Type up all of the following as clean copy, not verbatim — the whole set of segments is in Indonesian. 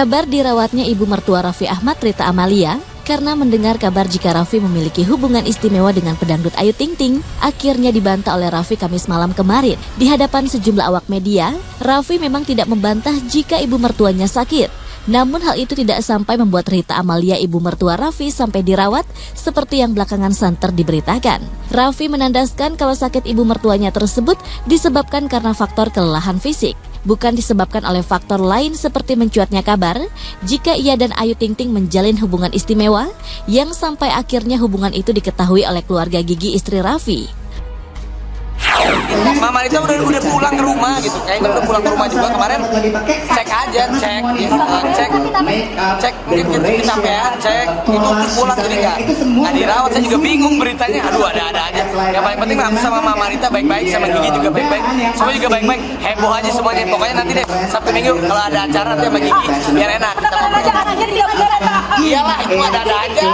Kabar dirawatnya ibu mertua Raffi Ahmad, Rita Amalia, karena mendengar kabar jika Raffi memiliki hubungan istimewa dengan pedangdut Ayu Ting Ting, akhirnya dibantah oleh Raffi Kamis malam kemarin. Di hadapan sejumlah awak media, Raffi memang tidak membantah jika ibu mertuanya sakit. Namun hal itu tidak sampai membuat Rita Amalia, ibu mertua Raffi, sampai dirawat seperti yang belakangan santer diberitakan. Raffi menandaskan kalau sakit ibu mertuanya tersebut disebabkan karena faktor kelelahan fisik, bukan disebabkan oleh faktor lain seperti mencuatnya kabar jika ia dan Ayu Ting Ting menjalin hubungan istimewa, yang sampai akhirnya hubungan itu diketahui oleh keluarga Gigi, istri Raffi. Mama Rita udah pulang ke rumah gitu, kayaknya udah pulang ke rumah juga kemarin. Cek aja, cek mungkin kecapean, cek itu terus pulang, jadi nggak dirawat. Saya juga bingung beritanya, aduh ada aja. Yang paling penting aku sama Mama Rita baik-baik, sama Gigi juga baik-baik, semua juga baik-baik, heboh aja semuanya. Pokoknya nanti deh Sabtu Minggu kalau ada acara nanti sama Gigi biar enak. Iyalah itu ada aja.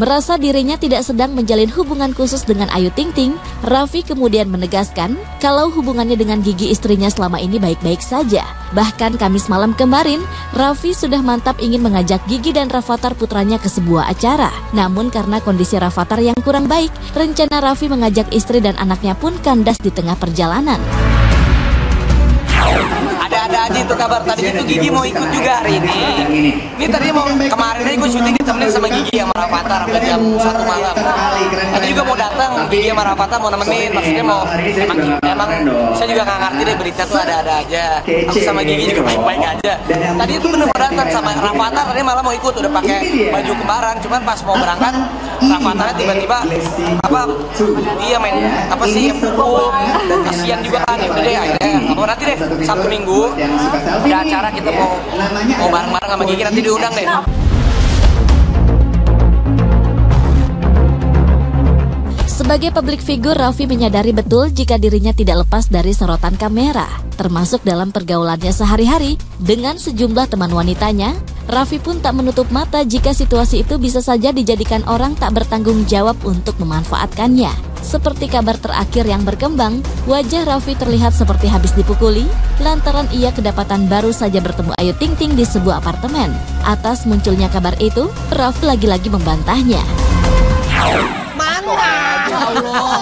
Merasa dirinya tidak sedang menjalin hubungan khusus dengan Ayu Ting Ting, Raffi kemudian menegaskan kalau hubungannya dengan Gigi, istrinya, selama ini baik-baik saja. Bahkan Kamis malam kemarin, Raffi sudah mantap ingin mengajak Gigi dan Rafathar, putranya, ke sebuah acara. Namun karena kondisi Rafathar yang kurang baik, rencana Raffi mengajak istri dan anaknya pun kandas di tengah perjalanan. Ada aja itu kabar tadi itu. Gigi mau ikut juga hari ini. Ini tadi mau kemarin ini gue syuting ditemenin sama Gigi sama Rafathar sampai jam 1 malam. Tadi juga mau datang Gigi sama Rafathar mau nemenin, maksudnya mau emang saya juga nggak ngerti deh, berita tuh ada-ada aja. Aku sama Gigi juga baik-baik aja. Tadi itu bener datang sama Rafathar, tadi malam mau ikut udah pakai baju kembaran, cuman pas mau berangkat Rafatharnya tiba-tiba main pukul, kasihan juga kan. Ya udah deh akhirnya nanti deh Sabtu Minggu ada acara kita mau bareng-bareng sama Gigi, nanti diundang deh. Sebagai publik figur, Raffi menyadari betul jika dirinya tidak lepas dari sorotan kamera, termasuk dalam pergaulannya sehari-hari dengan sejumlah teman wanitanya. Raffi pun tak menutup mata jika situasi itu bisa saja dijadikan orang tak bertanggung jawab untuk memanfaatkannya. Seperti kabar terakhir yang berkembang, wajah Raffi terlihat seperti habis dipukuli lantaran ia kedapatan baru saja bertemu Ayu Ting Ting di sebuah apartemen. Atas munculnya kabar itu, Raffi lagi-lagi membantahnya. Allah.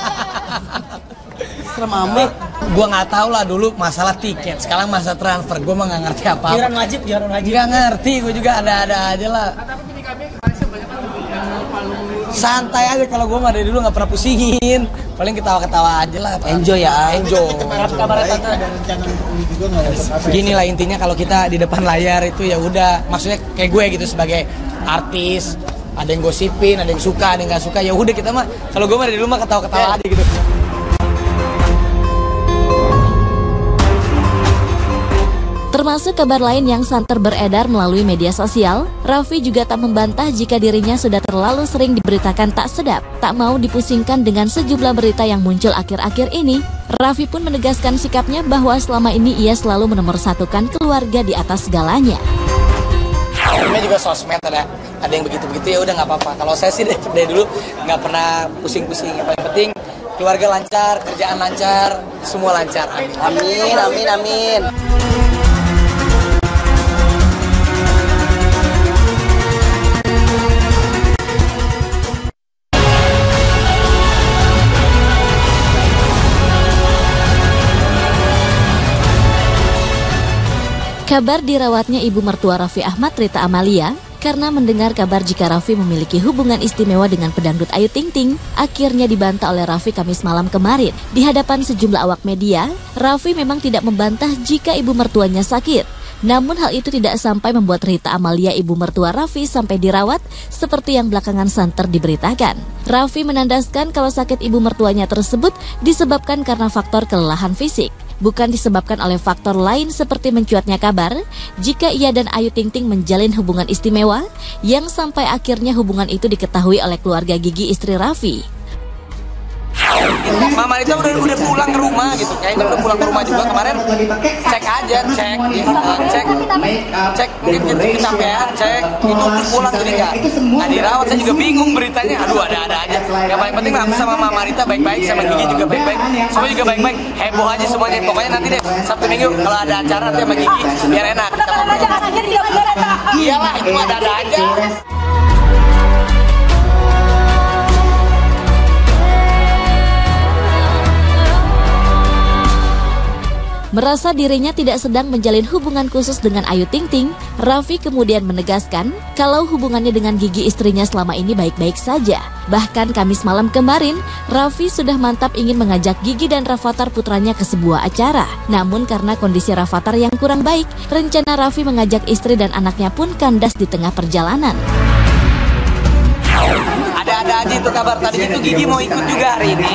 Serem amat. Gue nggak tahu lah, dulu masalah tiket, sekarang masalah transfer. Gue mah nggak ngerti apa-apa. Jiran wajib. Nggak ngerti, gue juga ada-ada aja lah. Santai aja, kalau gue mah dari dulu nggak pernah pusingin. Paling ketawa-ketawa aja lah. Enjoy ya, enjoy. Gini lah intinya, kalau kita di depan layar itu ya udah. Maksudnya kayak gue gitu sebagai artis. Ada yang gosipin, ada yang suka, ada yang gak suka. Ya udah kita mah, kalau gue mah dari dulu mah ketawa-ketawa aja gitu. Termasuk kabar lain yang santer beredar melalui media sosial, Raffi juga tak membantah jika dirinya sudah terlalu sering diberitakan tak sedap. Tak mau dipusingkan dengan sejumlah berita yang muncul akhir-akhir ini, Raffi pun menegaskan sikapnya bahwa selama ini ia selalu menomorsatukan keluarga di atas segalanya. Ini juga sosmed ada yang begitu-begitu, ya udah nggak apa-apa. Kalau saya sih dari dulu nggak pernah pusing-pusing. Yang paling penting keluarga lancar, kerjaan lancar, semua lancar. Amin. Kabar dirawatnya ibu mertua Raffi Ahmad, Rita Amalia, karena mendengar kabar jika Raffi memiliki hubungan istimewa dengan pedangdut Ayu Ting Ting, akhirnya dibantah oleh Raffi Kamis malam kemarin. Di hadapan sejumlah awak media, Raffi memang tidak membantah jika ibu mertuanya sakit. Namun hal itu tidak sampai membuat Rita Amalia, ibu mertua Raffi, sampai dirawat seperti yang belakangan santer diberitakan. Raffi menandaskan kalau sakit ibu mertuanya tersebut disebabkan karena faktor kelelahan fisik, bukan disebabkan oleh faktor lain seperti mencuatnya kabar jika ia dan Ayu Ting Ting menjalin hubungan istimewa, yang sampai akhirnya hubungan itu diketahui oleh keluarga Gigi, istri Raffi. Mama Rita udah pulang ke rumah gitu, kayaknya udah pulang ke rumah juga kemarin. Cek aja, cek mungkin kecapean, cek itu pulang jadi nggak dirawat. Saya juga bingung beritanya, aduh ada aja. Yang paling penting aku sama Mama Rita baik-baik, sama Gigi juga baik-baik, semua juga baik-baik, heboh aja semuanya. Pokoknya nanti deh Sabtu Minggu kalau ada acara nanti sama Gigi biar enak. Iyalah itu ada aja. Merasa dirinya tidak sedang menjalin hubungan khusus dengan Ayu Ting Ting, Raffi kemudian menegaskan kalau hubungannya dengan Gigi istrinya selama ini baik-baik saja. Bahkan Kamis malam kemarin, Raffi sudah mantap ingin mengajak Gigi dan Rafathar putranya ke sebuah acara. Namun karena kondisi Rafathar yang kurang baik, rencana Raffi mengajak istri dan anaknya pun kandas di tengah perjalanan. Ada aja itu kabar tadi itu Gigi mau ikut juga hari ini.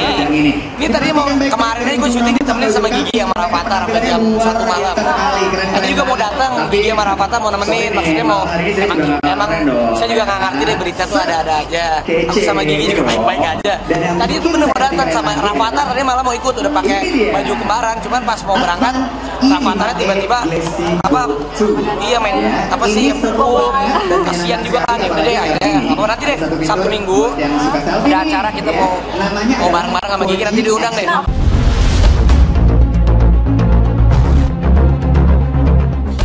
Ini tadi mau kemarin aja gue syuting ditemenin sama Gigi sama Rafathar sampai jam 1 malam. Tadi juga mau datang Gigi sama Rafathar mau nemenin, maksudnya mau emang saya juga nggak ngerti deh berita tuh ada-ada aja. Aku sama Gigi juga baik-baik aja. Tadi itu bener mau datang sama Rafathar tadi malah mau ikut udah pakai baju kembaran, cuman pas mau berangkat Rafatharnya tiba-tiba dia main hukum dan kasihan juga kan ya udah deh akhirnya. Apa nanti deh Sabtu Minggu ada acara kita mau bareng-bareng sama Gigi nanti diundang deh.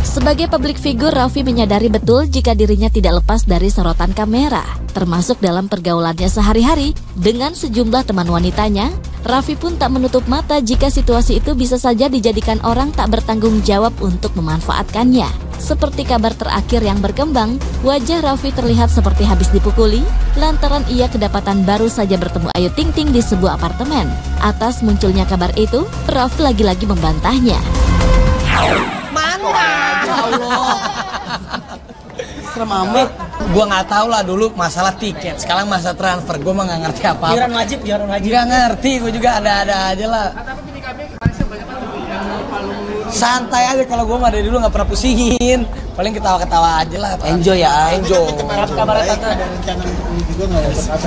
Sebagai publik figur, Raffi menyadari betul jika dirinya tidak lepas dari sorotan kamera, termasuk dalam pergaulannya sehari-hari dengan sejumlah teman wanitanya. Raffi pun tak menutup mata jika situasi itu bisa saja dijadikan orang tak bertanggung jawab untuk memanfaatkannya. Seperti kabar terakhir yang berkembang, wajah Raffi terlihat seperti habis dipukuli lantaran ia kedapatan baru saja bertemu Ayu Ting Ting di sebuah apartemen. Atas munculnya kabar itu, Raffi lagi-lagi membantahnya. Serem amat. Gue nggak tahu lah dulu masalah tiket, sekarang masalah transfer. Gue mah nggak ngerti apa-apa. Iuran wajib. Nggak ngerti, gue juga ada-ada aja lah. Santai aja kalau gue mah dari dulu nggak pernah pusingin. Paling ketawa-ketawa aja lah. Enjoy ya, enjoy.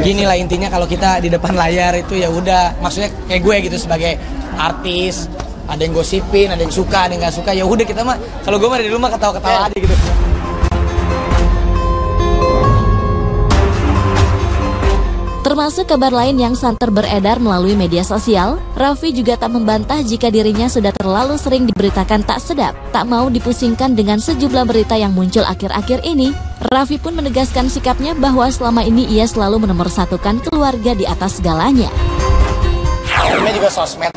Gini lah intinya kalau kita di depan layar itu ya udah. Maksudnya kayak gue gitu sebagai artis. Ada yang gosipin, ada yang suka, ada yang nggak suka. Ya udah kita mah, kalau gue mah dari rumah ketawa-ketawa aja gitu. Termasuk kabar lain yang santer beredar melalui media sosial, Raffi juga tak membantah jika dirinya sudah terlalu sering diberitakan tak sedap. Tak mau dipusingkan dengan sejumlah berita yang muncul akhir-akhir ini, Raffi pun menegaskan sikapnya bahwa selama ini ia selalu menomorsatukan keluarga di atas segalanya. Namanya juga sosmed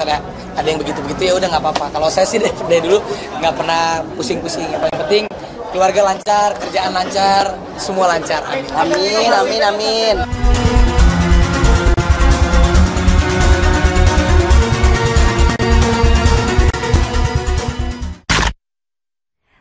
ada yang begitu-begitu ya udah nggak apa-apa. Kalau saya sih dari dulu nggak pernah pusing-pusing. Yang paling penting keluarga lancar, kerjaan lancar, semua lancar. Amin, amin, amin.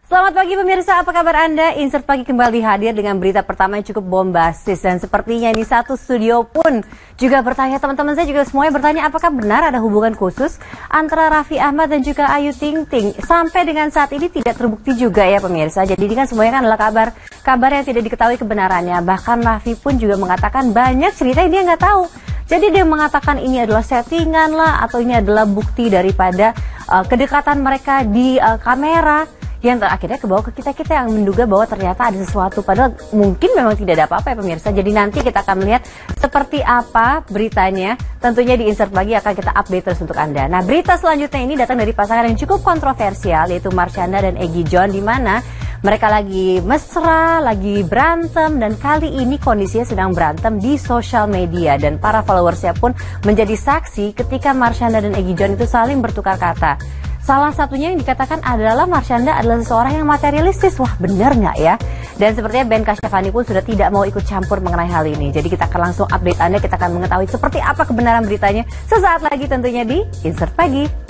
Selamat pagi pemirsa, apa kabar Anda? Insert Pagi kembali hadir dengan berita pertama yang cukup bombastis. Dan sepertinya ini satu studio pun juga bertanya, teman-teman saya juga semuanya bertanya apakah benar ada hubungan khusus antara Raffi Ahmad dan juga Ayu Ting Ting. Sampai dengan saat ini tidak terbukti juga ya pemirsa. Jadi ini kan semuanya kan adalah kabar yang tidak diketahui kebenarannya. Bahkan Raffi pun juga mengatakan banyak cerita yang dia nggak tahu. Jadi dia mengatakan ini adalah settingan lah atau ini adalah bukti daripada kedekatan mereka di kamera. Yang terakhirnya kebawa ke kita-kita yang menduga bahwa ternyata ada sesuatu. Padahal mungkin memang tidak ada apa-apa ya pemirsa. Jadi nanti kita akan melihat seperti apa beritanya. Tentunya di Insert Pagi akan kita update terus untuk Anda. Nah berita selanjutnya ini datang dari pasangan yang cukup kontroversial, yaitu Marshanda dan Egy John. Di mana mereka lagi mesra, lagi berantem. Dan kali ini kondisinya sedang berantem di sosial media. Dan para followersnya pun menjadi saksi ketika Marshanda dan Egy John itu saling bertukar kata. Salah satunya yang dikatakan adalah Marshanda adalah seseorang yang materialistis. Wah bener nggak ya? Dan sepertinya Ben Kasyafani pun sudah tidak mau ikut campur mengenai hal ini. Jadi kita akan langsung update Anda, kita akan mengetahui seperti apa kebenaran beritanya. Sesaat lagi tentunya di Insert Pagi.